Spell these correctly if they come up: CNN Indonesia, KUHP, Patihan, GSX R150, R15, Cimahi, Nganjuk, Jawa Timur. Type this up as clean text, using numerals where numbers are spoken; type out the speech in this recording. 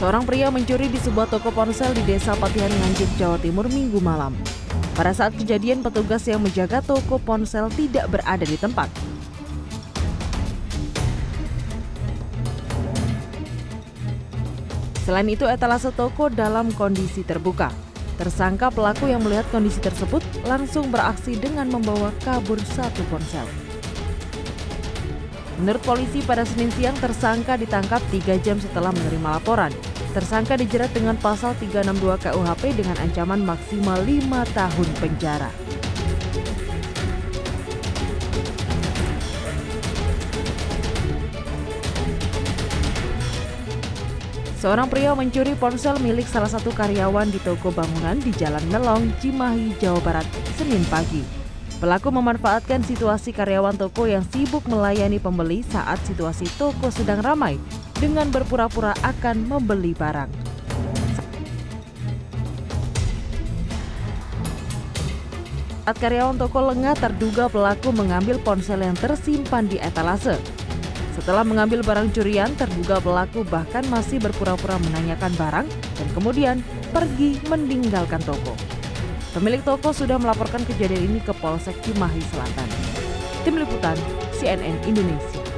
Seorang pria mencuri di sebuah toko ponsel di desa Patihan, Nganjuk, Jawa Timur, Minggu malam. Pada saat kejadian, petugas yang menjaga toko ponsel tidak berada di tempat. Selain itu, etalase toko dalam kondisi terbuka. Tersangka pelaku yang melihat kondisi tersebut langsung beraksi dengan membawa kabur satu ponsel. Menurut polisi, pada Senin siang tersangka ditangkap 3 jam setelah menerima laporan. Tersangka dijerat dengan pasal 362 KUHP dengan ancaman maksimal 5 tahun penjara. Seorang pria mencuri ponsel milik salah satu karyawan di toko bangunan di Jalan Melong, Cimahi, Jawa Barat, Senin pagi. Pelaku memanfaatkan situasi karyawan toko yang sibuk melayani pembeli saat situasi toko sedang ramai dengan berpura-pura akan membeli barang. Saat karyawan toko lengah, terduga pelaku mengambil ponsel yang tersimpan di etalase. Setelah mengambil barang curian, terduga pelaku bahkan masih berpura-pura menanyakan barang dan kemudian pergi meninggalkan toko. Pemilik toko sudah melaporkan kejadian ini ke Polsek Cimahi Selatan. Tim Liputan CNN Indonesia.